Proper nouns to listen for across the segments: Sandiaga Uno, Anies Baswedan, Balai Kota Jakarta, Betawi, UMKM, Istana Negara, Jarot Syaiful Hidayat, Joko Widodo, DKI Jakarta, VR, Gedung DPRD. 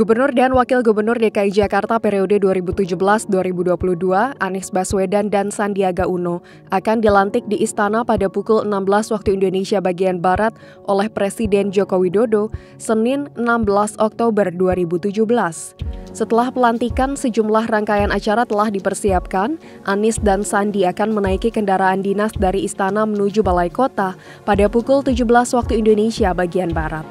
Gubernur dan Wakil Gubernur DKI Jakarta periode 2017-2022, Anies Baswedan dan Sandiaga Uno akan dilantik di Istana pada pukul 16 waktu Indonesia bagian Barat oleh Presiden Joko Widodo, Senin 16 Oktober 2017. Setelah pelantikan, sejumlah rangkaian acara telah dipersiapkan. Anies dan Sandi akan menaiki kendaraan dinas dari Istana menuju Balai Kota pada pukul 17 waktu Indonesia bagian Barat.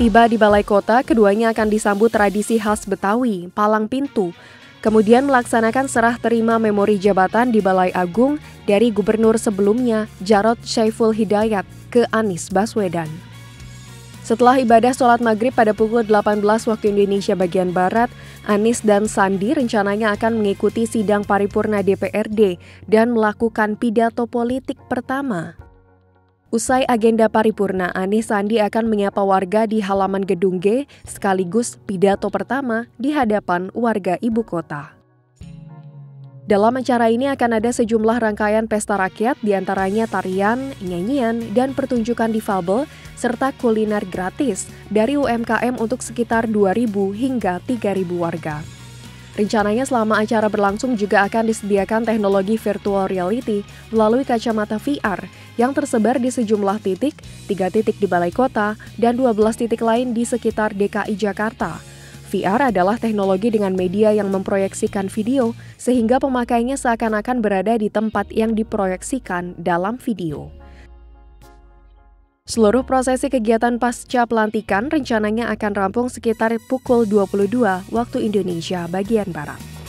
Tiba di Balai Kota, keduanya akan disambut tradisi khas Betawi, palang pintu, kemudian melaksanakan serah terima memori jabatan di Balai Agung dari gubernur sebelumnya, Jarot Syaiful Hidayat, ke Anies Baswedan. Setelah ibadah sholat maghrib pada pukul 18 waktu Indonesia bagian Barat, Anies dan Sandi rencananya akan mengikuti sidang paripurna DPRD dan melakukan pidato politik pertama. Usai agenda paripurna, Anies Sandi akan menyapa warga di halaman Gedung G sekaligus pidato pertama di hadapan warga ibu kota. Dalam acara ini akan ada sejumlah rangkaian pesta rakyat, diantaranya tarian, nyanyian, dan pertunjukan difabel, serta kuliner gratis dari UMKM untuk sekitar 2.000 hingga 3.000 warga. Rencananya selama acara berlangsung juga akan disediakan teknologi virtual reality melalui kacamata VR yang tersebar di sejumlah titik, 3 titik di Balai Kota dan 12 titik lain di sekitar DKI Jakarta. VR adalah teknologi dengan media yang memproyeksikan video sehingga pemakainya seakan-akan berada di tempat yang diproyeksikan dalam video. Seluruh prosesi kegiatan pasca pelantikan rencananya akan rampung sekitar pukul 22 waktu Indonesia bagian Barat.